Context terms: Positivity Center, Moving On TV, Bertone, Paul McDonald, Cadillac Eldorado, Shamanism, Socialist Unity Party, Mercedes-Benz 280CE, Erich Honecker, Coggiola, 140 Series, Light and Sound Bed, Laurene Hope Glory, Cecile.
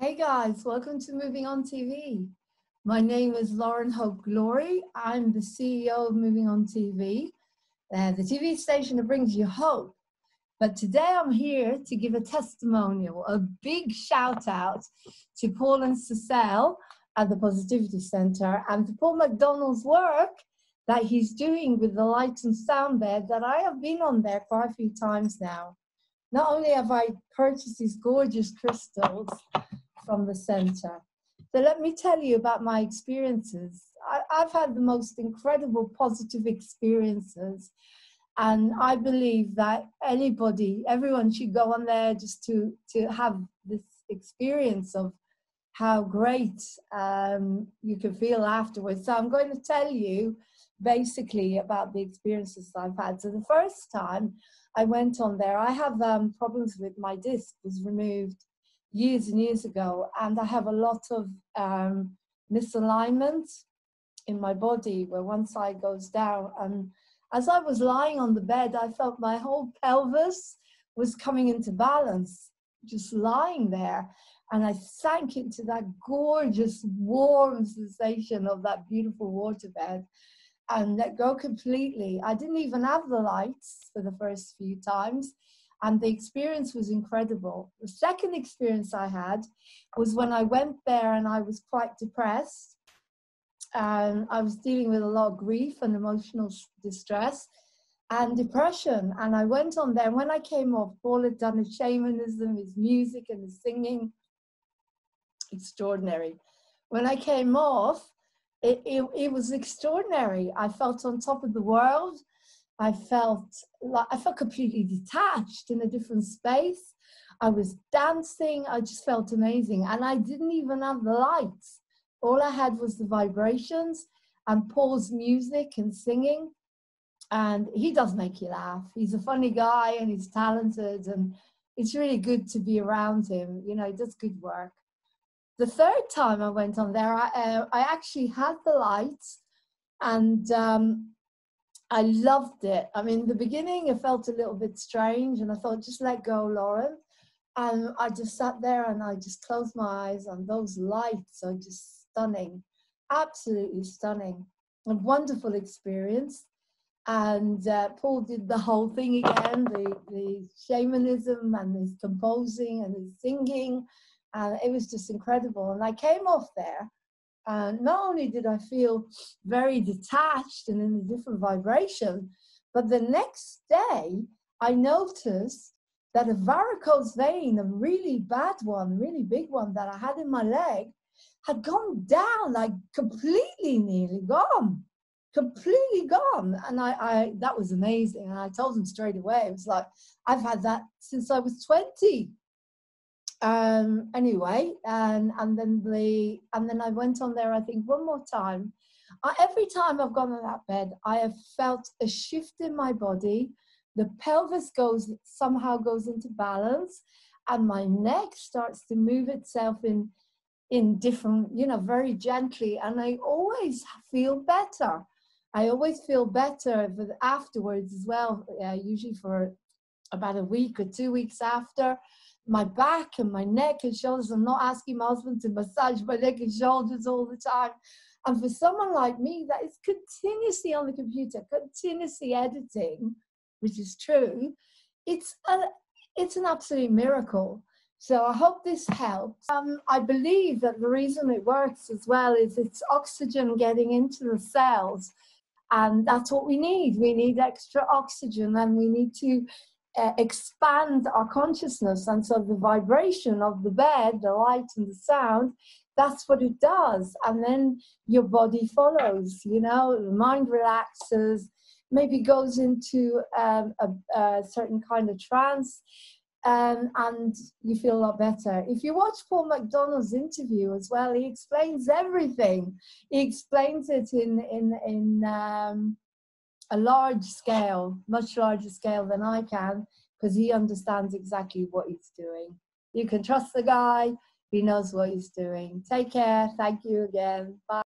Hey guys, welcome to Moving On TV. My name is Laurene Hope Glory. I'm the CEO of Moving On TV, the TV station that brings you hope. But today I'm here to give a testimonial, a big shout out to Paul and Cecile at the Positivity Center and to Paul McDonald's work that he's doing with the Light and Sound Bed that I have been on there quite a few times now. Not only have I purchased these gorgeous crystals from the center, so let me tell you about my experiences. I've had the most incredible positive experiences, and I believe that everyone should go on there just to have this experience of how great you can feel afterwards. So I'm going to tell you basically about the experiences I've had. So the first time I went on there, I have problems with my disc. It was removed years and years ago, and I have a lot of misalignment in my body where one side goes down. And as I was lying on the bed, I felt my whole pelvis was coming into balance just lying there, and I sank into that gorgeous warm sensation of that beautiful waterbed and let go completely. I didn't even have the lights for the first few times, and the experience was incredible. The second experience I had was when I went there and I was quite depressed. I was dealing with a lot of grief and emotional distress and depression. And I went on there, and when I came off, Paul had done his shamanism, his music and his singing. Extraordinary. When I came off, it was extraordinary. I felt on top of the world. I felt completely detached in a different space. I was dancing. I just felt amazing. And I didn't even have the lights. All I had was the vibrations and Paul's music and singing. And he does make you laugh. He's a funny guy and he's talented. And it's really good to be around him. You know, he does good work. The third time I went on there, I actually had the lights, and I loved it. I mean, in the beginning, it felt a little bit strange, and I thought, just let go, Lauren. And I just sat there, and I just closed my eyes, and those lights are just stunning, absolutely stunning, a wonderful experience. And Paul did the whole thing again, the shamanism and his composing and his singing. And it was just incredible. And I came off there, and not only did I feel very detached and in a different vibration, but the next day I noticed that a varicose vein, a really bad one, really big one that I had in my leg, had gone down, like completely nearly gone, completely gone. And that was amazing. And I told him straight away. It was like, I've had that since I was 20. Anyway, and then I went on there, I think, one more time. Every time I've gone on that bed, I have felt a shift in my body. The pelvis somehow goes into balance, and my neck starts to move itself in different, you know, very gently. And I always feel better. I always feel better afterwards as well. Usually for about a week or 2 weeks after. My back and my neck and shoulders. I'm not asking my husband to massage my neck and shoulders all the time. And for someone like me that is continuously on the computer, continuously editing, which is true, it's an absolute miracle. So I hope this helps. I believe that the reason it works as well is it's oxygen getting into the cells. And that's what we need. We need extra oxygen, and we need to expand our consciousness. And so the vibration of the bed, the light and the sound, that's what it does. And then your body follows, you know, the mind relaxes, maybe goes into a certain kind of trance, and you feel a lot better. If you watch Paul McDonald's interview as well, he explains everything. He explains it in a large scale, much larger scale than I can, because he understands exactly what he's doing. You can trust the guy. He knows what he's doing. Take care. Thank you again. Bye.